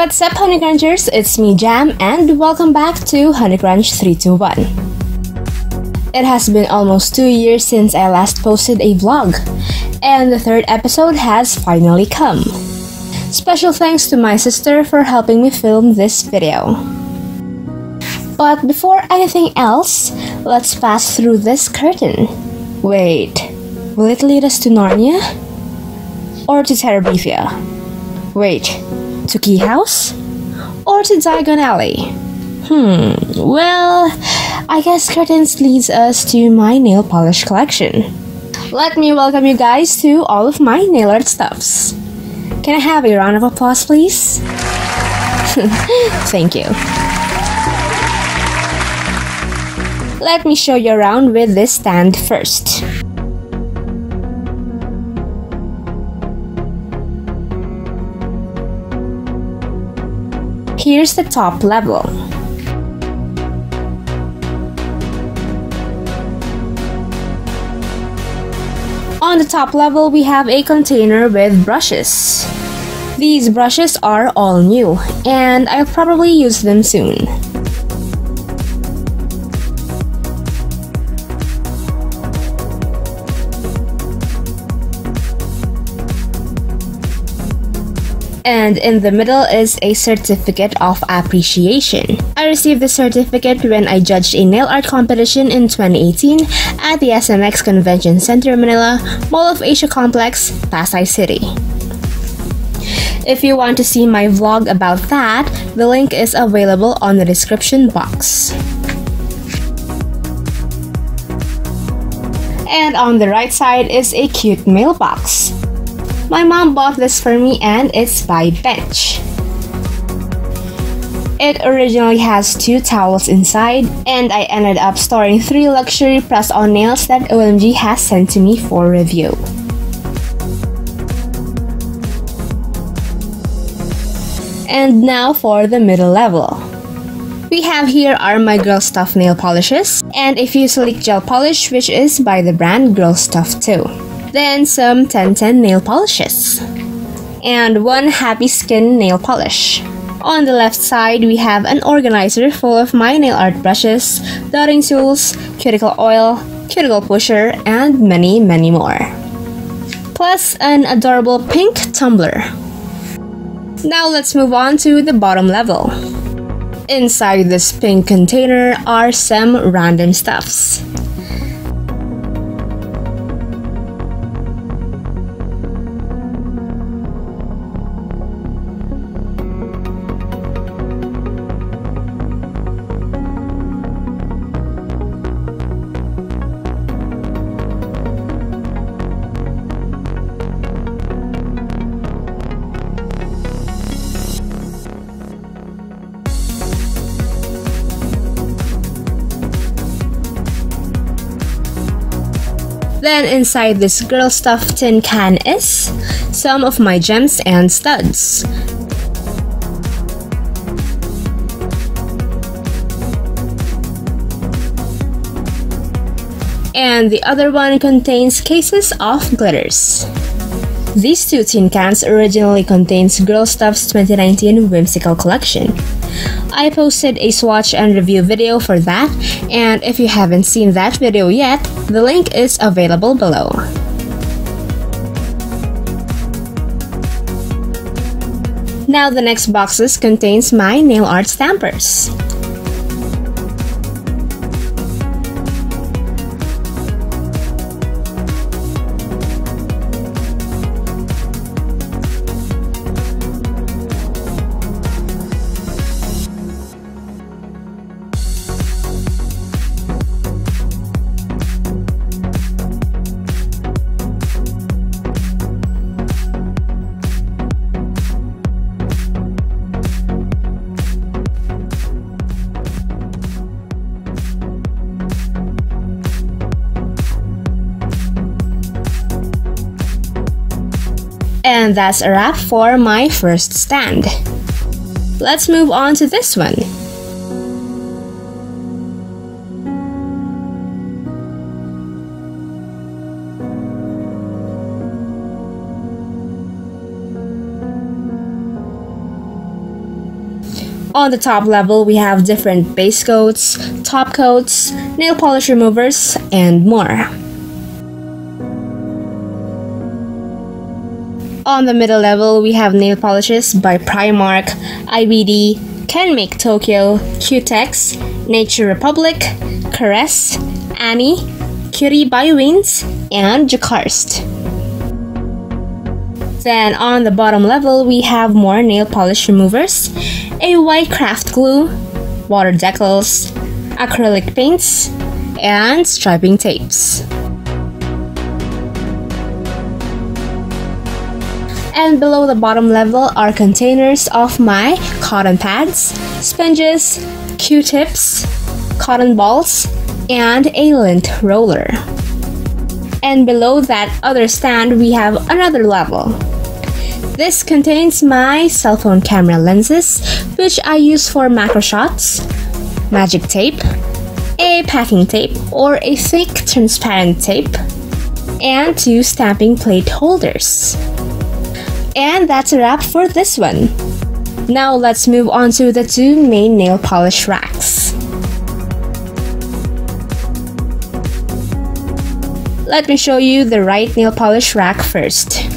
what's up, Honeycrunchers? It's me, Jam, and welcome back to Honeycrunch 321. It has been almost 2 years since I last posted a vlog, and the third episode has finally come. Special thanks to my sister for helping me film this video. But before anything else, let's pass through this curtain. Wait, will it lead us to Narnia? Or to Terabithia? Wait, to Key House? Or to Diagon Alley? Well, I guess curtains leads us to my nail polish collection. Let me welcome you guys to all of my nail art stuffs. Can I have a round of applause, please? Thank you. Let me show you around with this stand first. Here's the top level. On the top level, we have a container with brushes. These brushes are all new, and I'll probably use them soon. And in the middle is a certificate of appreciation. I received the certificate when I judged a nail art competition in 2018 at the SMX Convention Center Manila, Mall of Asia Complex, Pasay City. If you want to see my vlog about that, the link is available on the description box. And on the right side is a cute mailbox. My mom bought this for me, and it's by Bench. It originally has 2 towels inside, and I ended up storing 3 luxury press-on nails that OMG has sent to me for review. And now for the middle level. We have here are my Girl Stuff nail polishes, and a Fuselic gel polish which is by the brand Girl Stuff 2. Then some 1010 nail polishes, and one Happy Skin nail polish. On the left side, we have an organizer full of my nail art brushes, dotting tools, cuticle oil, cuticle pusher, and many, many more. Plus an adorable pink tumbler. Now let's move on to the bottom level. Inside this pink container are some random stuffs. Then inside this Girl Stuff tin can is some of my gems and studs. And the other one contains cases of glitters. These 2 tin cans originally contains Girl Stuff's 2019 Whimsical Collection. I posted a swatch and review video for that, and if you haven't seen that video yet, the link is available below. Now the next boxes contains my nail art stampers. And that's a wrap for my first stand. Let's move on to this one. On the top level, we have different base coats, top coats, nail polish removers, and more. On the middle level, we have nail polishes by Primark, IBD, Can Make Tokyo, Qtex, Nature Republic, Caress, Annie, Cutie BioWings, and Jakarst. Then on the bottom level, we have more nail polish removers, a white craft glue, water decals, acrylic paints, and striping tapes. And below the bottom level are containers of my cotton pads, sponges, Q-tips, cotton balls, and a lint roller. And below that other stand, we have another level. This contains my cell phone camera lenses, which I use for macro shots, magic tape, a packing tape or a thick transparent tape, and two stamping plate holders. And that's a wrap for this one. Now let's move on to the two main nail polish racks. Let me show you the right nail polish rack first.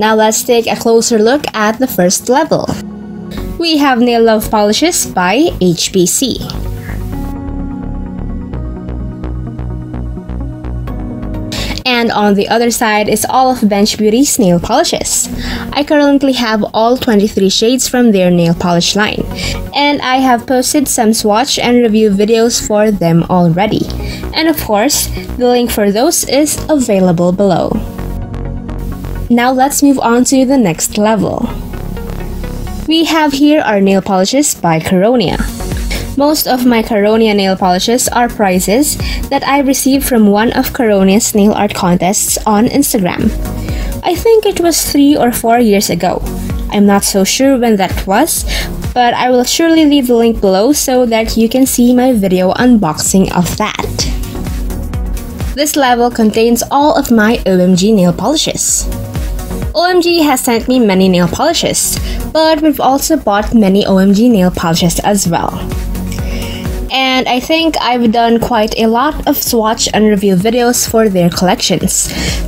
Now let's take a closer look at the first level. We have Nail Love Polishes by HBC. And on the other side is all of Bench Beauty's nail polishes. I currently have all 23 shades from their nail polish line, and I have posted some swatch and review videos for them already. And of course, the link for those is available below. Now let's move on to the next level. We have here our nail polishes by Caronia. Most of my Caronia nail polishes are prizes that I received from one of Caronia's nail art contests on Instagram. I think it was 3 or 4 years ago. I'm not so sure when that was, but I will surely leave the link below so that you can see my video unboxing of that. This level contains all of my OMG nail polishes. OMG has sent me many nail polishes, but we've also bought many OMG nail polishes as well. And I think I've done quite a lot of swatch and review videos for their collections,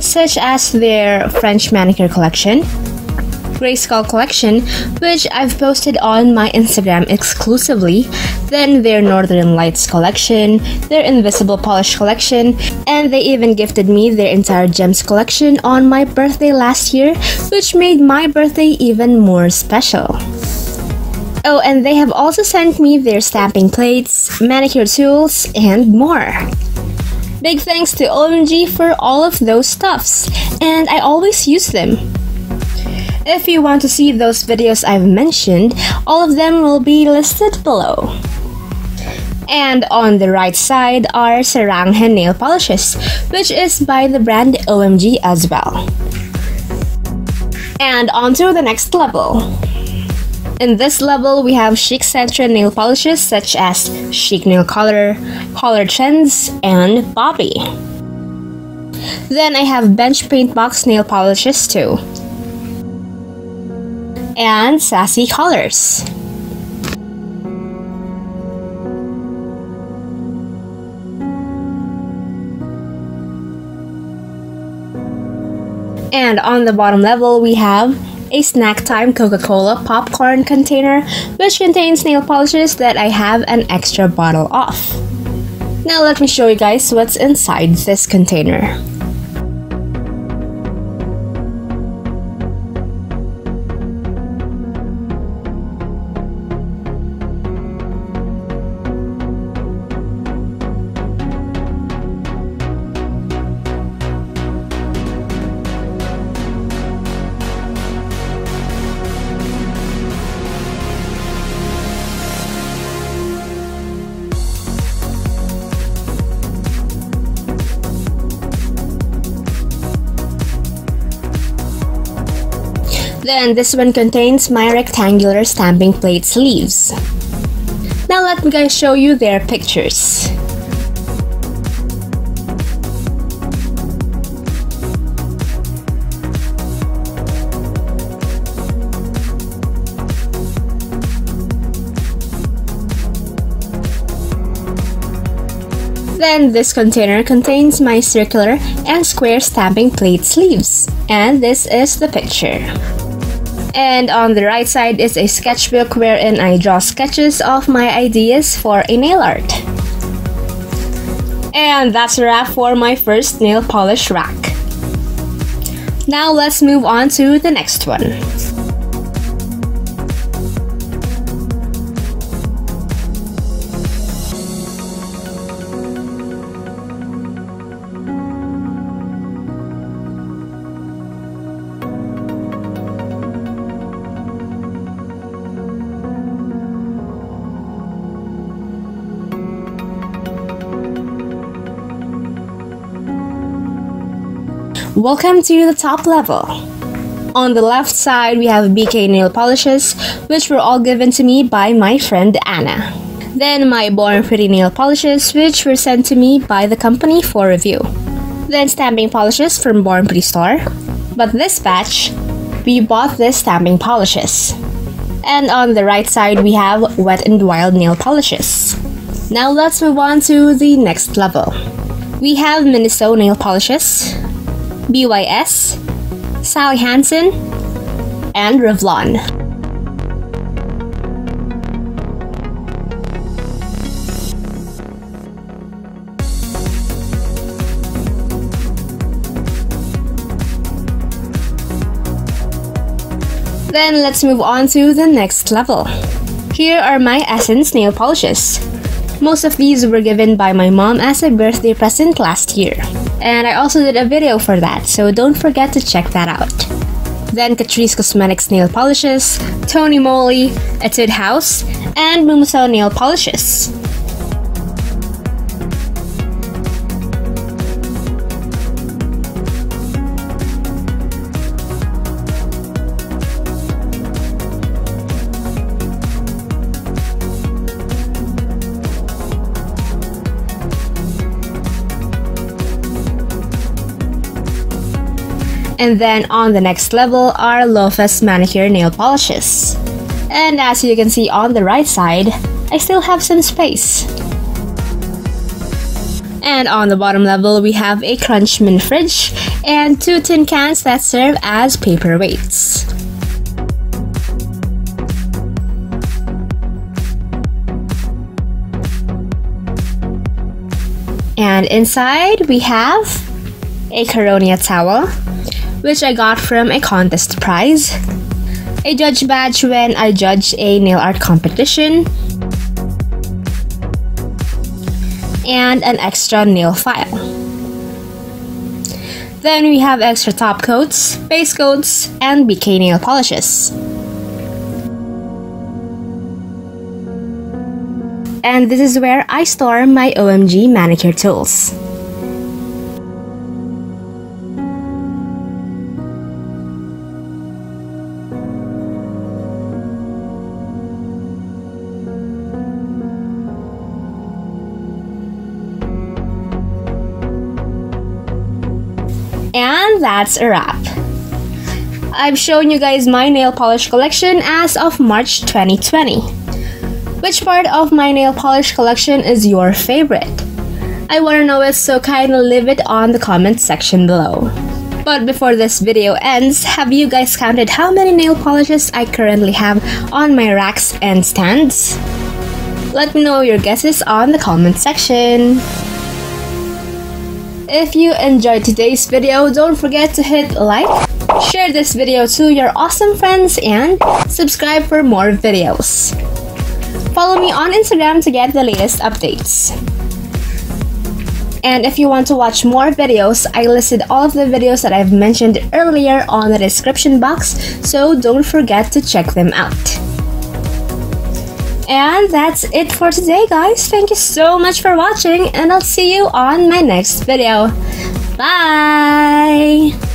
such as their French Manicure Collection, Grayskull Collection, which I've posted on my Instagram exclusively, then their Northern Lights Collection, their Invisible Polish Collection, and they even gifted me their entire Gems Collection on my birthday last year, which made my birthday even more special. Oh, and they have also sent me their stamping plates, manicure tools, and more. Big thanks to OMG for all of those stuffs, and I always use them. If you want to see those videos I've mentioned, all of them will be listed below. And on the right side are Saranghae nail polishes, which is by the brand OMG as well. And on to the next level. In this level, we have Chic Centra nail polishes such as Chic Nail Color, Color Trends, and Poppy. Then I have Bench Paint Box nail polishes too, and Sassy Colors. And on the bottom level, we have a Snack Time Coca-Cola popcorn container, which contains nail polishes that I have an extra bottle of. Now let me show you guys what's inside this container. Then this one contains my rectangular stamping plate sleeves. Now let me guys show you their pictures. Then this container contains my circular and square stamping plate sleeves. And this is the picture. And on the right side is a sketchbook wherein I draw sketches of my ideas for a nail art. And that's a wrap for my first nail polish rack. Now let's move on to the next one. Welcome to the top level. On the left side, we have BK nail polishes, which were all given to me by my friend Anna. Then my Born Pretty nail polishes, which were sent to me by the company for review. Then stamping polishes from Born Pretty store. But this batch, we bought this stamping polishes. And on the right side, we have Wet and Wild nail polishes. Now let's move on to the next level. We have Miniso nail polishes, BYS, Sally Hansen, and Revlon. Then let's move on to the next level. Here are my Essence nail polishes. Most of these were given by my mom as a birthday present last year. And I also did a video for that, so don't forget to check that out. Then Catrice Cosmetics nail polishes, Tony Moly, Etude House, and Mumuso nail polishes. And then on the next level are Lofas manicure nail polishes. And as you can see on the right side, I still have some space. And on the bottom level, we have a Crunch Mint fridge and two tin cans that serve as paperweights. And inside, we have a Caronia towel, which I got from a contest prize, a judge badge when I judged a nail art competition, and an extra nail file. Then we have extra top coats, base coats, and BK nail polishes. And this is where I store my OMG manicure tools. And that's a wrap. I've shown you guys my nail polish collection as of March 2020. Which part of my nail polish collection is your favorite? I want to know it, so kindly leave it on the comment section below. But before this video ends, have you guys counted how many nail polishes I currently have on my racks and stands? Let me know your guesses on the comment section. If you enjoyed today's video, don't forget to hit like, share this video to your awesome friends, and subscribe for more videos. Follow me on Instagram to get the latest updates. And if you want to watch more videos, I listed all of the videos that I've mentioned earlier on the description box, so don't forget to check them out. And that's it for today, guys. Thank you so much for watching, and I'll see you on my next video. Bye!